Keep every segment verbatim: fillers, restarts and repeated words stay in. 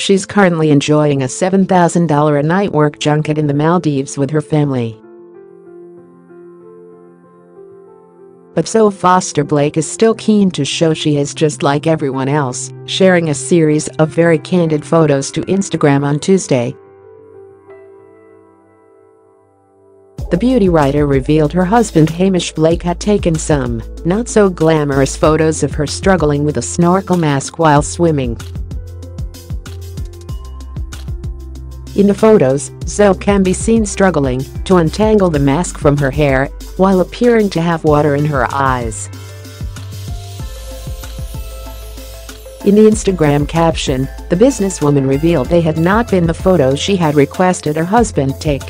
She's currently enjoying a seven thousand dollars a night work junket in the Maldives with her family. But Zoe Foster Blake is still keen to show she is just like everyone else, sharing a series of very candid photos to Instagram on Tuesday. The beauty writer revealed her husband Hamish Blake had taken some not-so-glamorous photos of her struggling with a snorkel mask while swimming. In the photos, Zoe can be seen struggling to untangle the mask from her hair while appearing to have water in her eyes. In the Instagram caption, the businesswoman revealed they had not been the photos she had requested her husband take.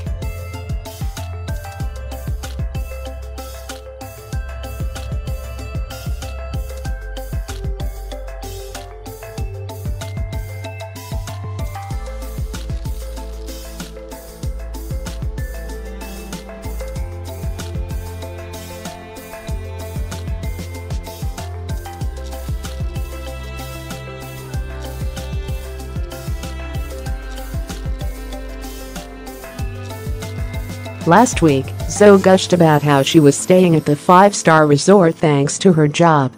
Last week, Zoe gushed about how she was staying at the five-star resort thanks to her job.